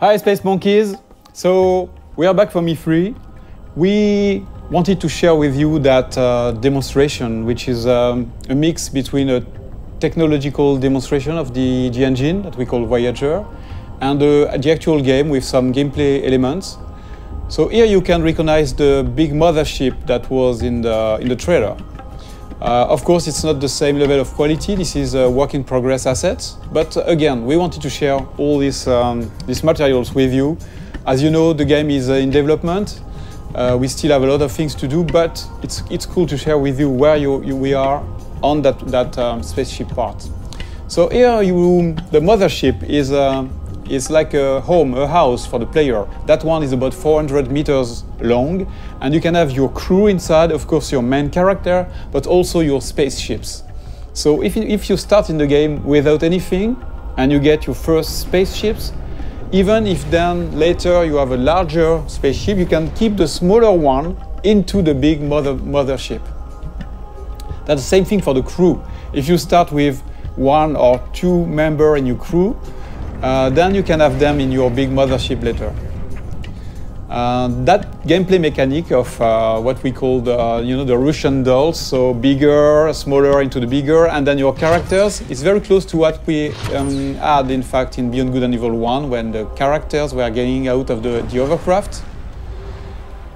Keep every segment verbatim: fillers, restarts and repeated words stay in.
Hi Space Monkeys! So we are back from E three. We wanted to share with you that uh, demonstration, which is um, a mix between a technological demonstration of the, the engine that we call Voyager and uh, the actual game with some gameplay elements. So here you can recognize the big mothership that was in the, in the trailer. Uh, of course, it's not the same level of quality. This is a work in progress assets. But again, we wanted to share all these, um, these materials with you. As you know, the game is uh, in development. Uh, we still have a lot of things to do, but it's, it's cool to share with you where you, you, we are on that, that um, spaceship part. So here, you, the mothership is, uh, is like a home, a house for the player. That one is about four hundred meters long, and you can have your crew inside, of course your main character, but also your spaceships. So if you, if you start in the game without anything, and you get your first spaceships, even if then later you have a larger spaceship, you can keep the smaller one into the big mother mothership. That's the same thing for the crew. If you start with one or two members in your crew, uh, then you can have them in your big mothership later. Uh, that gameplay mechanic of uh, what we call the, uh, you know, the Russian dolls, so bigger, smaller into the bigger, and then your characters, is very close to what we um, had, in fact, in Beyond Good and Evil one, when the characters were getting out of the, the hovercraft.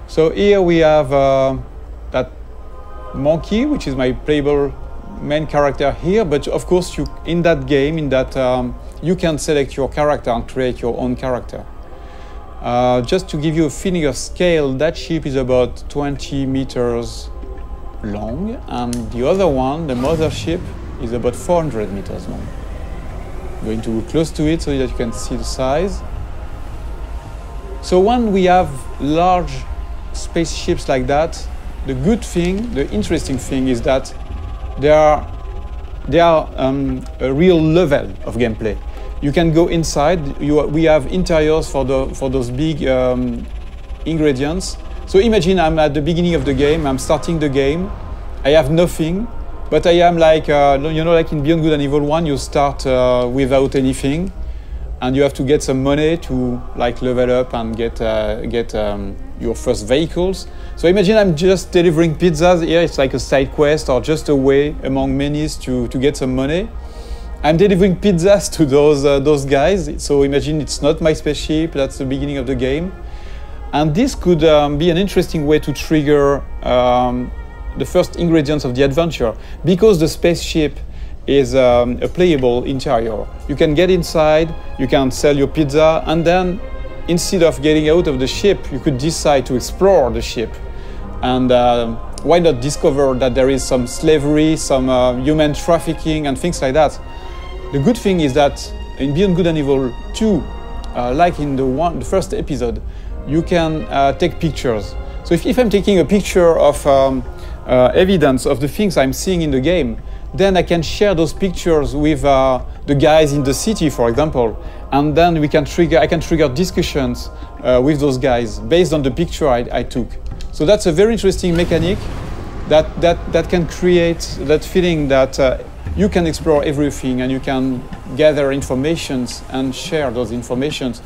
So here we have uh, that monkey, which is my playable main character here, but of course, you, in that game, in that, um, you can select your character and create your own character. Uh, just to give you a feeling of scale, that ship is about twenty meters long, and the other one, the mothership, is about four hundred meters long. I'm going to go close to it so that you can see the size. So when we have large spaceships like that, the good thing, the interesting thing is that they are, they are um, a real level of gameplay. You can go inside. You, we have interiors for, the, for those big um, ingredients. So imagine I'm at the beginning of the game, I'm starting the game, I have nothing, but I am like, uh, you know, like in Beyond Good and Evil one, you start uh, without anything, and you have to get some money to like level up and get, uh, get um, your first vehicles. So imagine I'm just delivering pizzas here, it's like a side quest or just a way among many to, to get some money. I'm delivering pizzas to those, uh, those guys, so imagine it's not my spaceship, that's the beginning of the game. And this could um, be an interesting way to trigger um, the first ingredients of the adventure. Because the spaceship is um, a playable interior, you can get inside, you can sell your pizza, and then instead of getting out of the ship, you could decide to explore the ship. And uh, why not discover that there is some slavery, some uh, human trafficking, and things like that. The good thing is that in Beyond Good and Evil two, uh, like in the, one, the first episode, you can uh, take pictures. So if, if I'm taking a picture of um, uh, evidence of the things I'm seeing in the game, then I can share those pictures with uh, the guys in the city, for example, and then we can trigger, I can trigger discussions uh, with those guys based on the picture I, I took. So that's a very interesting mechanic that, that, that can create that feeling that uh, you can explore everything and you can gather informations and share those informations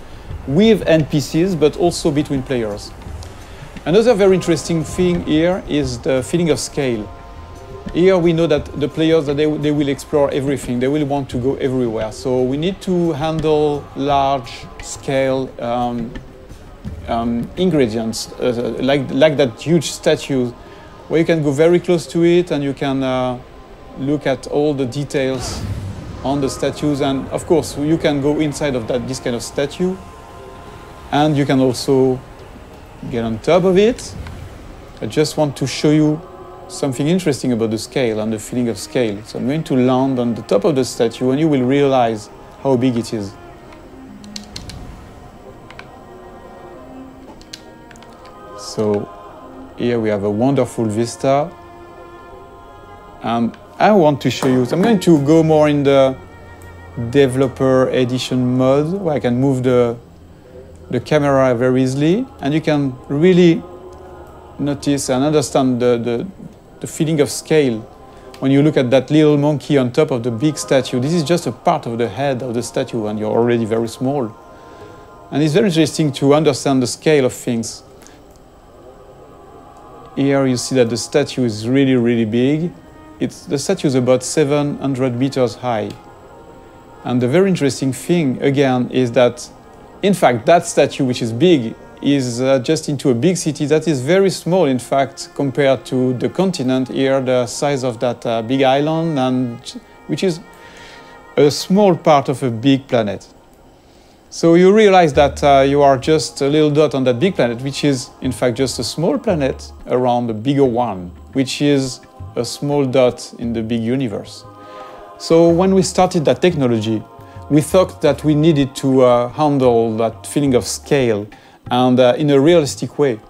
with N P Cs, but also between players. Another very interesting thing here is the feeling of scale. Here we know that the players, that they, they will explore everything. They will want to go everywhere. So we need to handle large scale um, um, ingredients, uh, like, like that huge statue, where you can go very close to it and you can uh, look at all the details on the statues, and of course you can go inside of that, this kind of statue, and you can also get on top of it. I just want to show you something interesting about the scale and the feeling of scale. So I'm going to land on the top of the statue and you will realize how big it is. So here we have a wonderful vista, and I want to show you, so I'm going to go more in the developer edition mode, where I can move the, the camera very easily, and you can really notice and understand the, the, the feeling of scale when you look at that little monkey on top of the big statue. This is just a part of the head of the statue, and you're already very small. And it's very interesting to understand the scale of things. Here you see that the statue is really, really big. It's, the statue is about seven hundred meters high. And the very interesting thing, again, is that, in fact, that statue, which is big, is uh, just into a big city that is very small, in fact, compared to the continent here, the size of that uh, big island, and which is a small part of a big planet. So you realize that uh, you are just a little dot on that big planet, which is, in fact, just a small planet around a bigger one, which is a small dot in the big universe. So when we started that technology, we thought that we needed to uh, handle that feeling of scale and uh, in a realistic way.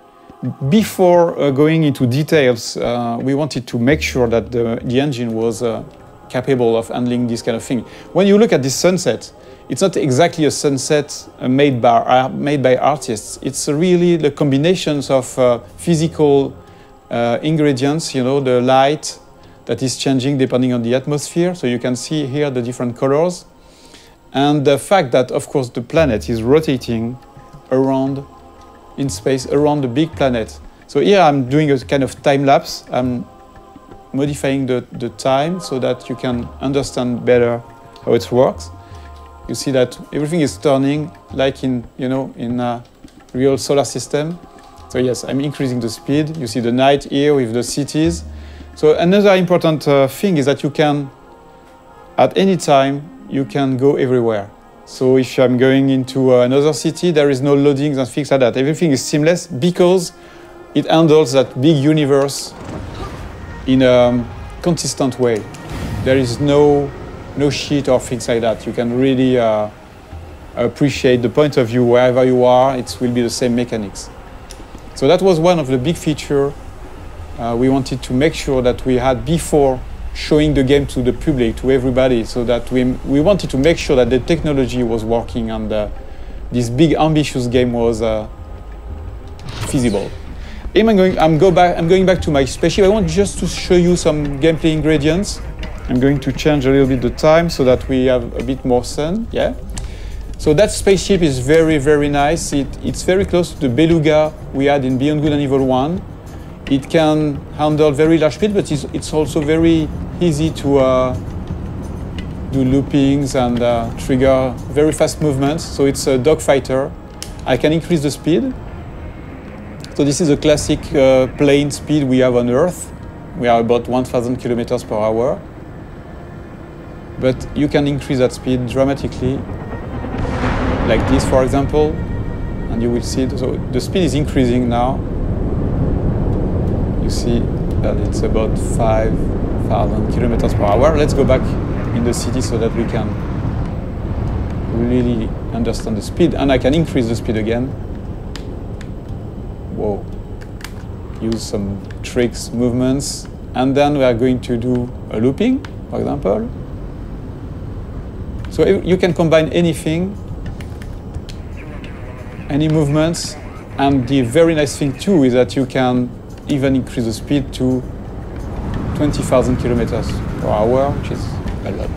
Before uh, going into details, uh, we wanted to make sure that the, the engine was uh, capable of handling this kind of thing. When you look at this sunset, it's not exactly a sunset uh, made, by, uh, made by artists. It's really the combinations of uh, physical uh, ingredients, you know, the light, that is changing depending on the atmosphere, so you can see here the different colors. And the fact that, of course, the planet is rotating around in space, around the big planet. So here I'm doing a kind of time lapse. I'm modifying the, the time so that you can understand better how it works. You see that everything is turning like in, you know, in a real solar system. So yes, I'm increasing the speed. You see the night here with the cities. So another important uh, thing is that you can, at any time, you can go everywhere. So if I'm going into uh, another city, there is no loadings and things like that. Everything is seamless because it handles that big universe in a consistent way. There is no, no shit or things like that. You can really uh, appreciate the point of view wherever you are. It will be the same mechanics. So that was one of the big features Uh, we wanted to make sure that we had before showing the game to the public, to everybody, so that we, we wanted to make sure that the technology was working and uh, this big ambitious game was uh, feasible. I'm going, I'm, go back, I'm going back to my spaceship. I want just to show you some gameplay ingredients. I'm going to change a little bit the time so that we have a bit more sun, yeah? So that spaceship is very, very nice. It, it's very close to the Beluga we had in Beyond Good and Evil one. It can handle very large speed, but it's, it's also very easy to uh, do loopings and uh, trigger very fast movements. So it's a dogfighter. I can increase the speed. So this is a classic uh, plane speed we have on Earth. We are about one thousand kilometers per hour. But you can increase that speed dramatically, like this, for example. And you will see, so the speed is increasing now. You see that it's about five thousand kilometers per hour. Let's go back in the city so that we can really understand the speed. And I can increase the speed again. Whoa. Use some tricks, movements. And then we are going to do a looping, for example. So you can combine anything, any movements. And the very nice thing, too, is that you can even increase the speed to twenty thousand kilometers per hour, which is a lot.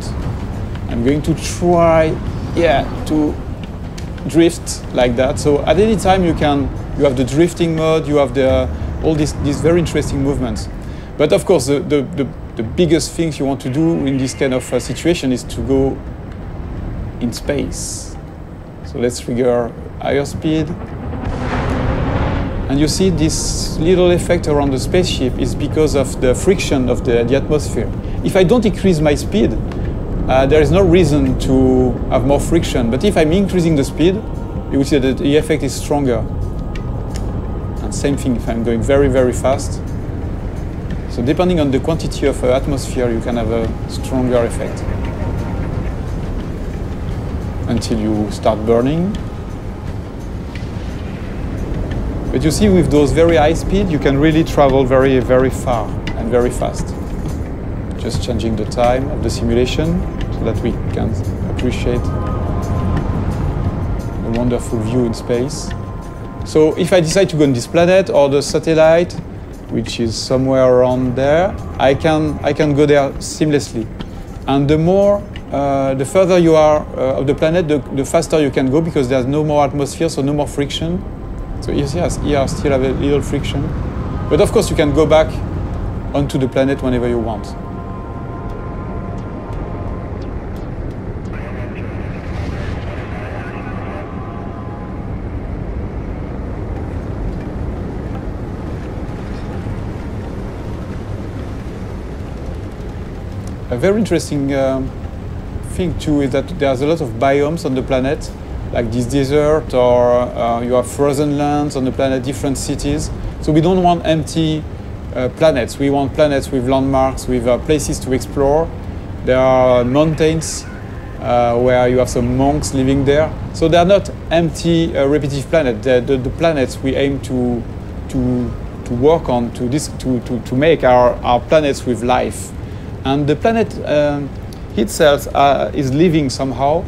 I'm going to try, yeah, to drift like that. So at any time you can, you have the drifting mode, you have the all these these very interesting movements. But of course, the the, the, the biggest things you want to do in this kind of uh, situation is to go in space. So let's trigger higher speed. And you see this little effect around the spaceship is because of the friction of the, the atmosphere. If I don't increase my speed, uh, there is no reason to have more friction. But if I'm increasing the speed, you will see that the effect is stronger. And same thing if I'm going very, very fast. So depending on the quantity of uh, atmosphere, you can have a stronger effect. Until you start burning. But you see, with those very high speed, you can really travel very, very far and very fast. Just changing the time of the simulation so that we can appreciate the wonderful view in space. So if I decide to go on this planet or the satellite, which is somewhere around there, I can, I can go there seamlessly. And the more Uh, the further you are uh, of the planet, the, the faster you can go, because there's no more atmosphere, so no more friction. So yes, here still have a little friction. But of course you can go back onto the planet whenever you want. A very interesting um, thing too is that there's a lot of biomes on the planet, like this desert, or uh, you have frozen lands on the planet, different cities. So we don't want empty uh, planets. We want planets with landmarks, with uh, places to explore. There are mountains uh, where you have some monks living there. So they are not empty, uh, repetitive planets. The, the, the planets we aim to to to work on, to this, to to to make our our planets with life. And the planet um, itself uh, is living somehow.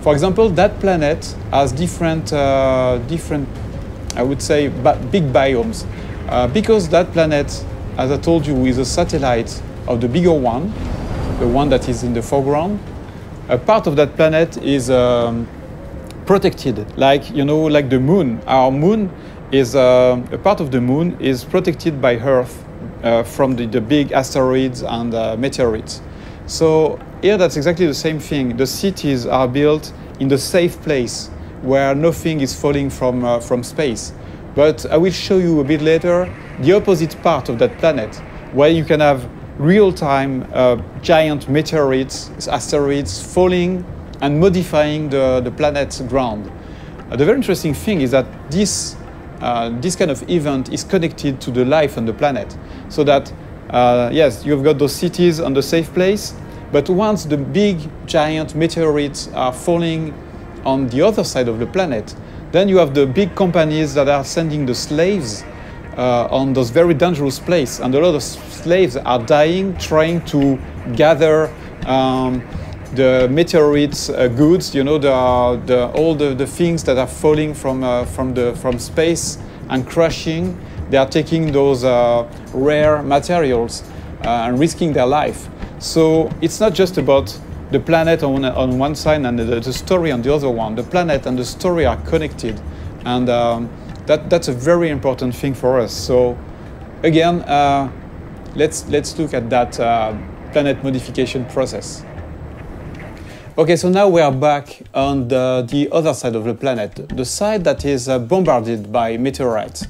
For example, that planet has different, uh, different, I would say, big biomes. Uh, because that planet, as I told you, is a satellite of the bigger one, the one that is in the foreground. A part of that planet is um, protected, like, you know, like the moon. Our moon is uh, a part of the moon is protected by Earth. Uh, from the, the big asteroids and uh, meteorites. So here that's exactly the same thing. The cities are built in the safe place where nothing is falling from, uh, from space. But I will show you a bit later the opposite part of that planet, where you can have real-time uh, giant meteorites, asteroids falling and modifying the, the planet's ground. Uh, the very interesting thing is that this Uh, this kind of event is connected to the life on the planet. So that, uh, yes, you've got those cities on the safe place, but once the big, giant meteorites are falling on the other side of the planet, then you have the big companies that are sending the slaves uh, on those very dangerous places. And a lot of slaves are dying, trying to gather um, the meteorites uh, goods, you know, the, the, all the, the things that are falling from, uh, from, the, from space and crashing. They are taking those uh, rare materials uh, and risking their life. So it's not just about the planet on, on one side and the, the story on the other one. The planet and the story are connected. And um, that, that's a very important thing for us. So again, uh, let's, let's look at that uh, planet modification process. Okay, so now we are back on the, the other side of the planet, the side that is uh, bombarded by meteorites.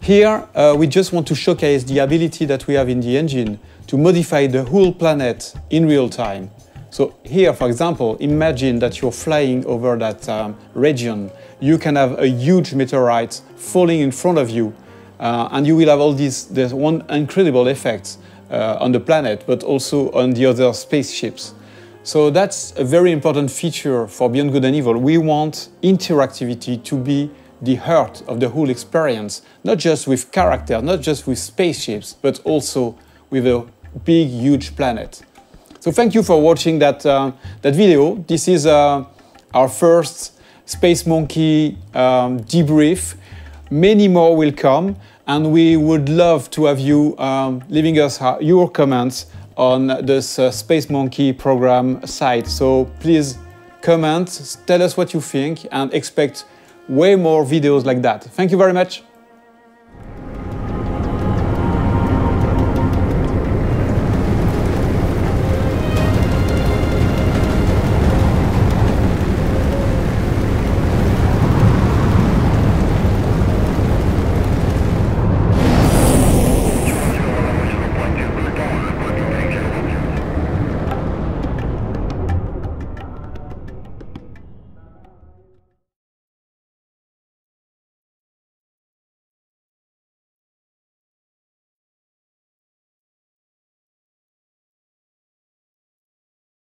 Here, uh, we just want to showcase the ability that we have in the engine to modify the whole planet in real time. So here, for example, imagine that you're flying over that um, region. You can have a huge meteorite falling in front of you, uh, and you will have all these, this one incredible effects uh, on the planet, but also on the other spaceships. So that's a very important feature for Beyond Good and Evil. We want interactivity to be the heart of the whole experience, not just with character, not just with spaceships, but also with a big, huge planet. So thank you for watching that, uh, that video. This is uh, our first Space Monkey um, debrief. Many more will come, and we would love to have you um, leaving us your comments on this uh, Space Monkey program site. So please comment, tell us what you think, and expect way more videos like that. Thank you very much.